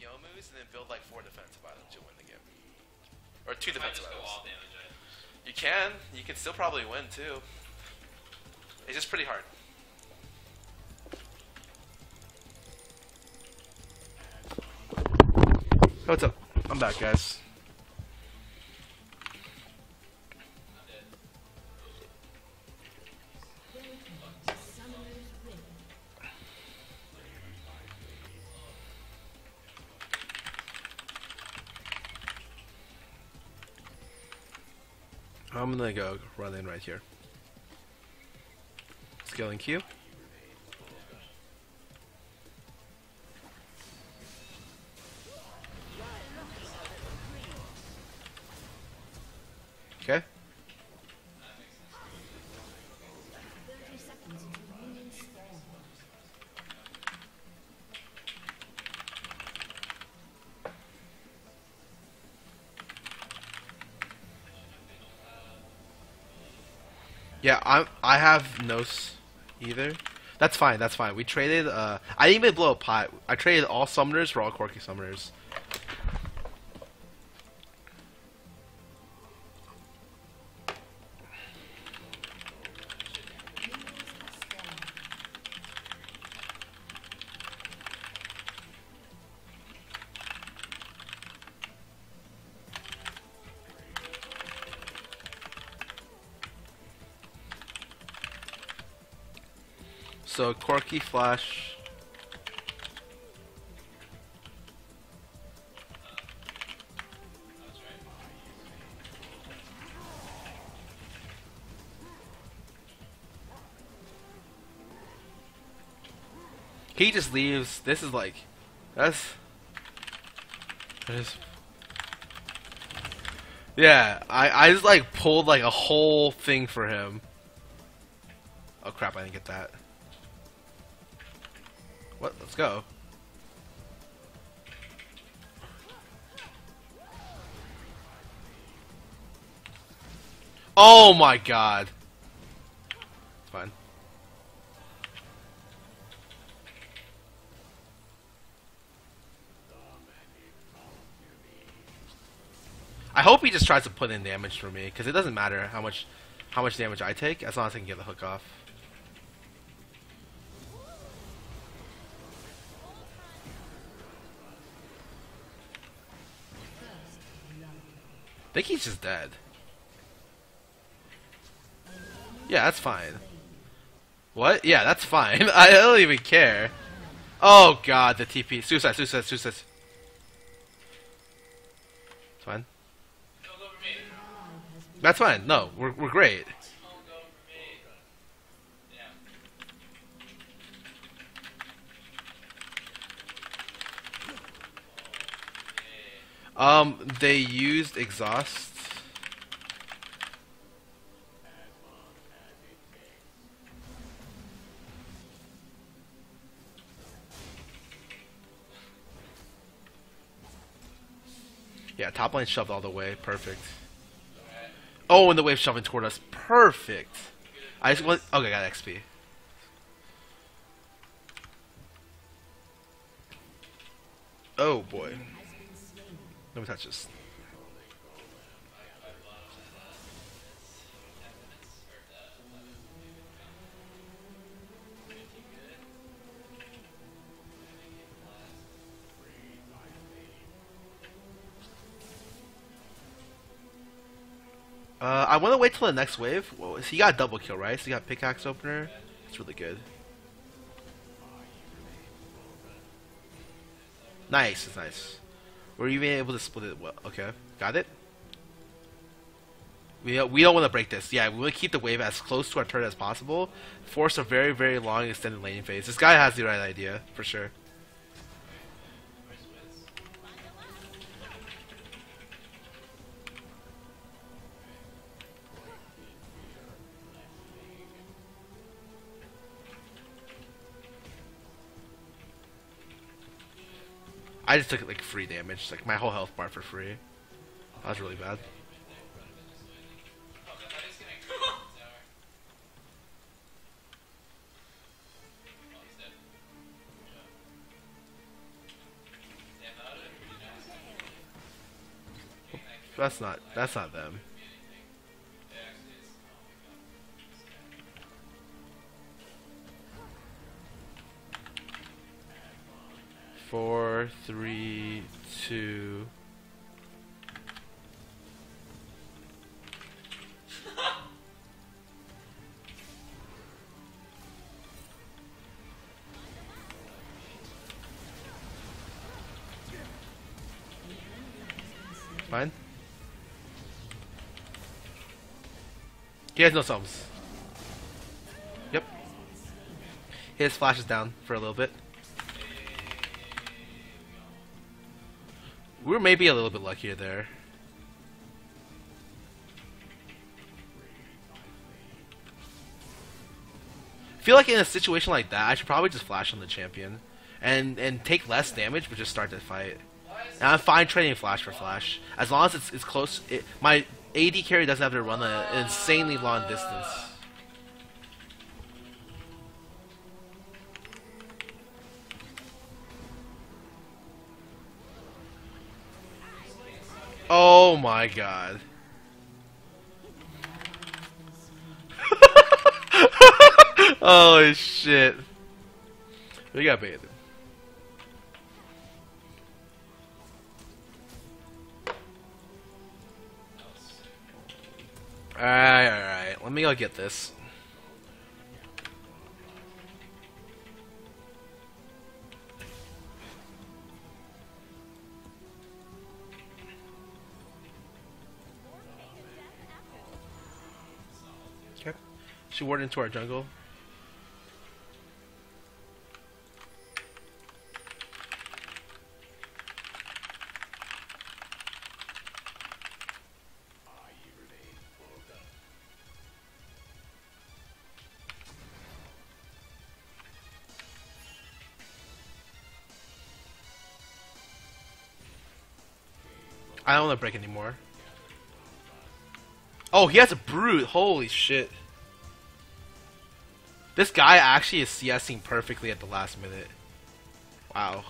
Yorkiomus and then build like 4 defensive items, you'll win the game. Or 2 defensive items. You can still probably win too. It's just pretty hard. What's up? I'm back, guys. I'm gonna go run in right here. Scaling Q. Okay. Yeah, I have Nos either. That's fine, that's fine. We traded, I didn't even blow a pot. I traded all summoners for all Corki summoners. So Corki flash. He just leaves. This is like, that's yeah. I just like pulled like a whole thing for him. Oh crap! I didn't get that. What? Let's go. Oh my god. It's fine. I hope he just tries to put in damage for me, because it doesn't matter how much damage I take, as long as I can get the hook off. I think he's just dead. Yeah, that's fine. What? Yeah, that's fine. I don't even care. Oh god, the TP. Suicide, suicide, suicide. It's fine. That's fine. No, we're great. They used exhaust. Yeah, top lane shoved all the way. Perfect. Oh, and the wave shoving toward us. Perfect. I just want. Okay, got XP. Oh boy. Let me touch this. I want to wait till the next wave. Whoa, so he got a double kill, right? So he got pickaxe opener. It's really good. Nice, it's nice. Were you even able to split it? Well, okay, got it. We don't want to break this. Yeah, we want to keep the wave as close to our turret as possible. Force a very, very long extended laning phase. This guy has the right idea, for sure. I just took like free damage, like my whole health bar for free. That was really bad. That's not them. Four, three, two. Fine. He has no subs. Yep. His flash is down for a little bit. We're maybe a little bit luckier there. I feel like in a situation like that, I should probably just flash on the champion and take less damage, but just start the fight. And I'm fine trading flash for flash as long as it's close. My AD carry doesn't have to run an insanely long distance. Oh my god. Holy shit. We got baited. Alright. Let me go get this. Okay. She warded into our jungle. I don't want to break anymore. Oh, he has a brute. Holy shit. This guy actually is CSing perfectly at the last minute. Wow.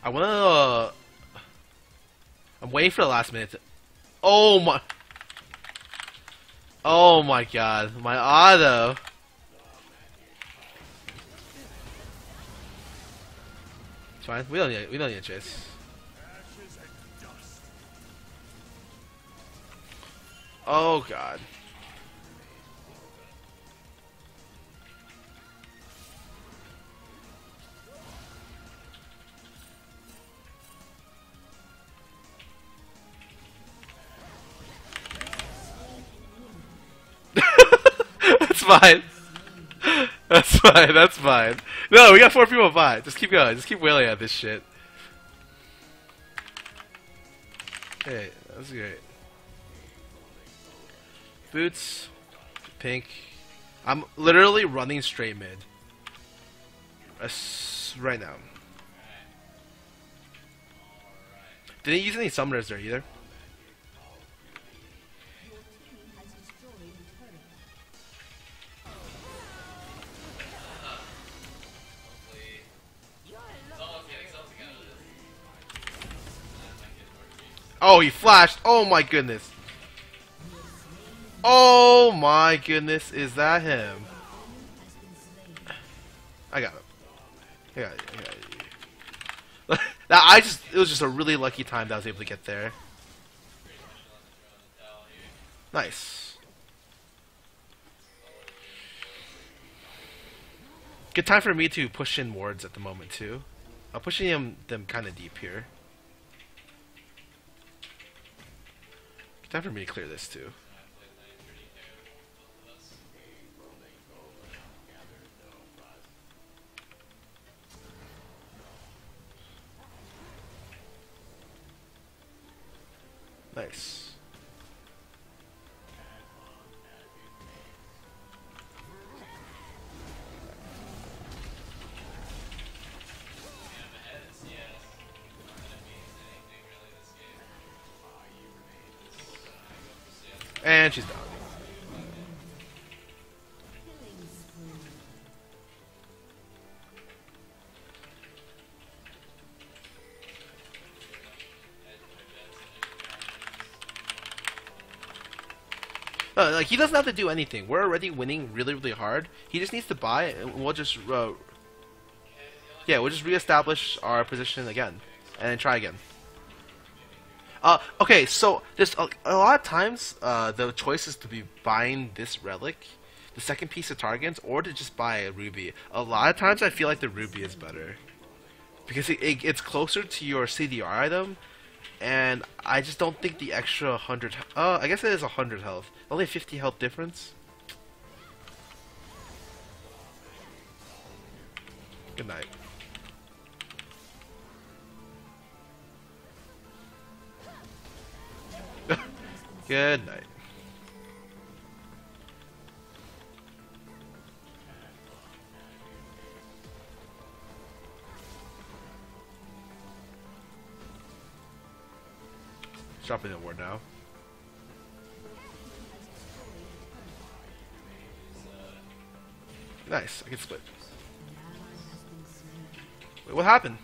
I want to... I'm waiting for the last minute to... Oh my... Oh my god. My auto. It's fine. We don't need a chase. Oh god. Fine. That's fine, that's fine. No, we got four people fine. Just keep going, just keep wailing at this shit. Hey, that's great. Boots. Pink. I'm literally running straight mid. Right now. Didn't use any summoners there either. Oh, he flashed. Oh my goodness. Oh my goodness. Is that him? I got him. I got it. It was just a really lucky time that I was able to get there. Nice. Good time for me to push in wards at the moment too. I'm pushing them kind of deep here. Time for me to clear this too. Nice. And she's down. Like, he doesn't have to do anything. We're already winning really, really hard. He just needs to buy, and we'll just, yeah, we'll just reestablish our position again, and then try again. Okay, so there's a lot of times the choice is to be buying this relic, the second piece of Targans, or to just buy a ruby. A lot of times I feel like the ruby is better because it's closer to your CDR item. And I just don't think the extra 100... I guess it is 100 health. Only 50 health difference. Good night. Good night. Dropping the ward now. Nice, I can split. Wait, what happened?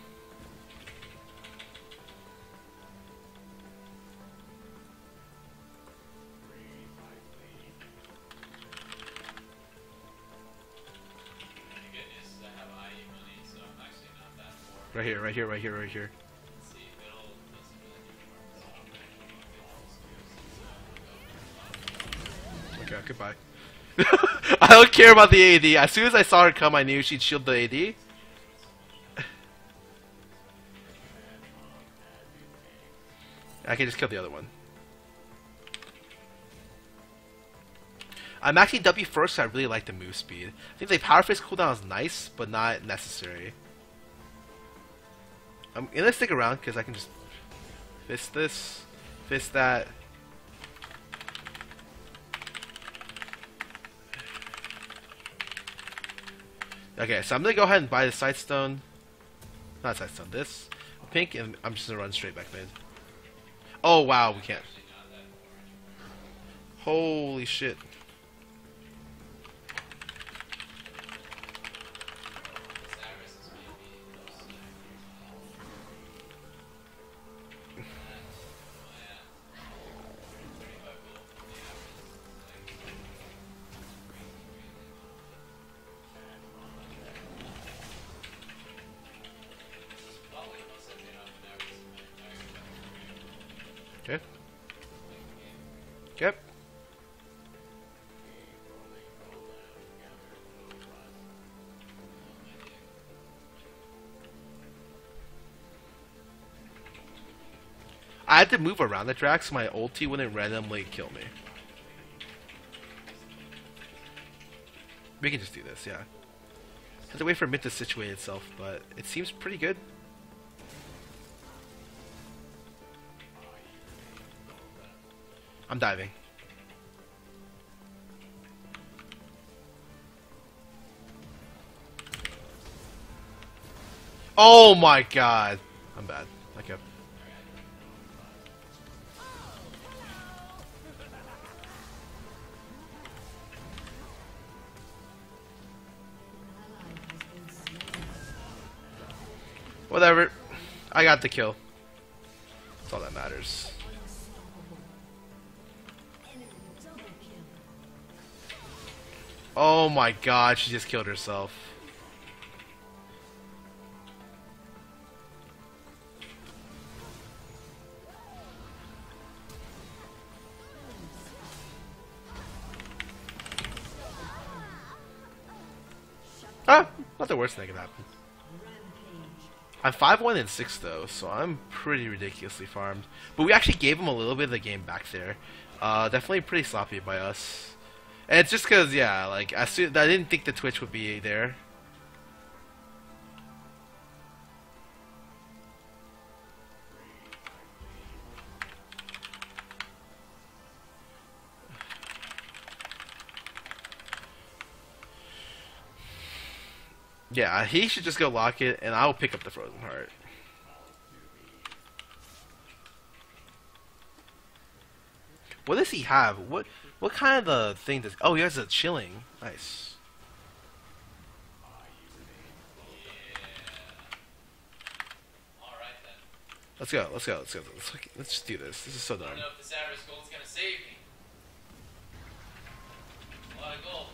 Right here. Okay, goodbye. I don't care about the AD. As soon as I saw her come, I knew she'd shield the AD. I can just kill the other one. I'm actually W first, so I really like the move speed. I think the power phase cooldown is nice, but not necessary. I'm gonna stick around, because I can just fist this, fist that. Okay, so I'm gonna go ahead and buy the side stone. Not side stone, this pink, and I'm just gonna run straight back mid. Oh wow, we can't. Holy shit. I had to move around the track so my ulti wouldn't randomly kill me. We can just do this, yeah. I have to wait for mid to situate itself, but it seems pretty good. I'm diving. Oh my god! I'm bad. Okay. Whatever. I got the kill. That's all that matters. Oh my god, she just killed herself. Ah, not the worst thing that could happen. I'm 5-1 and 6 though, so I'm pretty ridiculously farmed. But we actually gave him a little bit of the game back there. Definitely pretty sloppy by us. And it's just because, yeah, like, I didn't think the Twitch would be there. Yeah, he should just go lock it, and I'll pick up the frozen heart. What does he have? What kind of thing does... Oh, he has a chilling. Nice. Let's go, let's go, let's go. Let's just do this. This is so dumb. I don't know if this average gold's gonna save me. A lot of gold,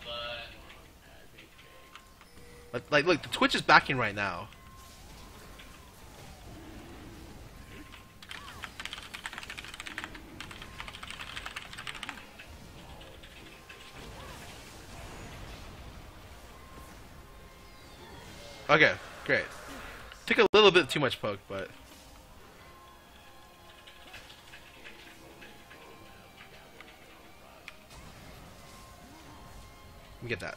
but... Like, look, the Twitch is backing right now. Okay, great. Took a little bit too much poke, but... we get that.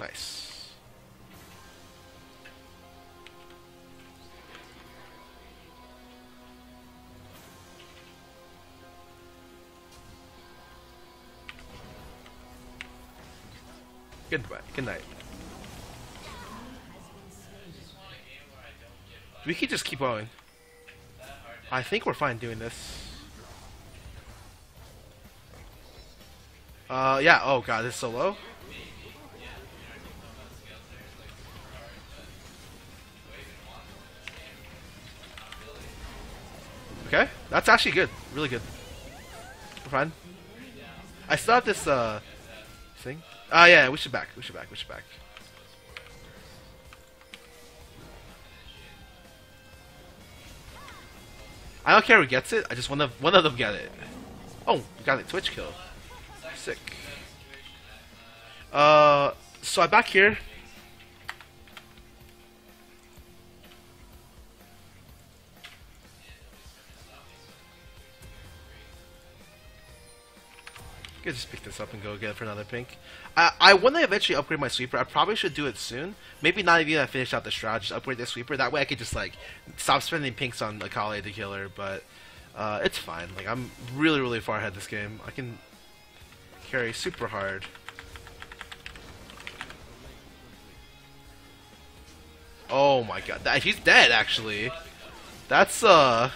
Nice. Goodbye. Good night. We could just keep going. I think we're fine doing this. Yeah, oh god, this is so low. Okay, that's actually good. Really good. We're fine. I still have this, thing. Yeah, we should back. We should back. I don't care who gets it. I just want one of them get it. Oh, we got it. Twitch kill. Sick. So I'm back here. I could just pick this up and go again for another pink. I want to eventually upgrade my sweeper. I probably should do it soon. Maybe not even I finish out the shroud. Just upgrade the sweeper. That way I could just like stop spending pinks on Akali to kill her. But it's fine. Like I'm really, really far ahead this game. I can carry super hard. Oh my god, he's dead actually. That's this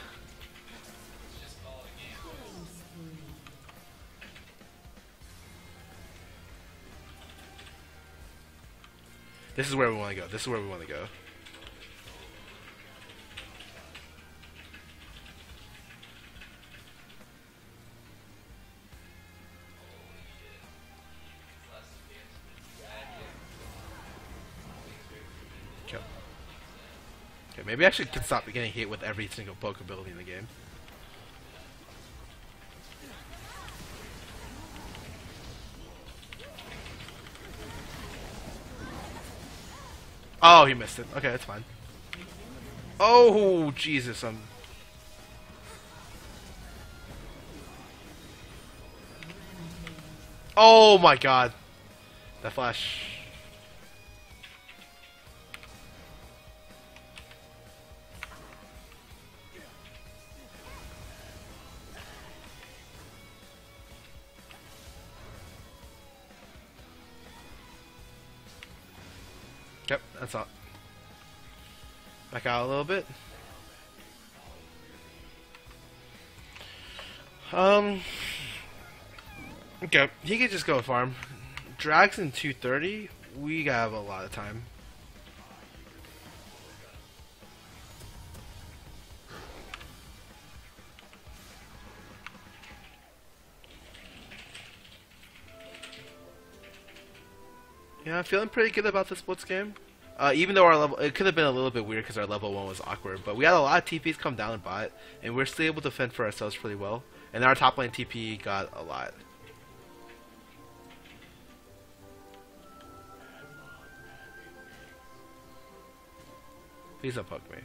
is where we want to go. Maybe I actually can stop getting hit with every single poke ability in the game. Oh, he missed it. Okay, that's fine. Oh, Jesus, oh my god. That flash... Yep, that's all. Back out a little bit. Okay, he could just go farm. Drags in 230. We have a lot of time. Yeah, I'm feeling pretty good about this Blitz game. Even though our level, it could have been a little bit weird because our level 1 was awkward, but we had a lot of TPs come down and bot, and we're still able to fend for ourselves pretty well. And our top lane TP got a lot. Please don't poke me.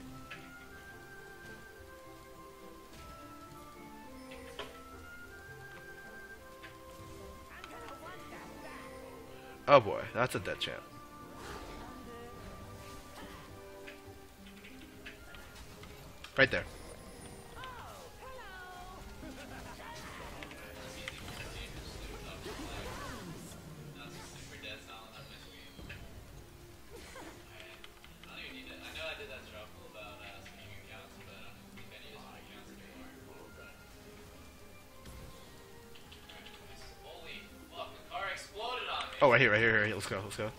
Oh boy, that's a dead champ. Right there. Oh, right here. Let's go. Skip.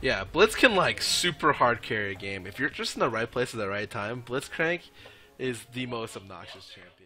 Yeah, Blitz can, like, super hard carry a game. If you're just in the right place at the right time, Blitzcrank is the most obnoxious champion.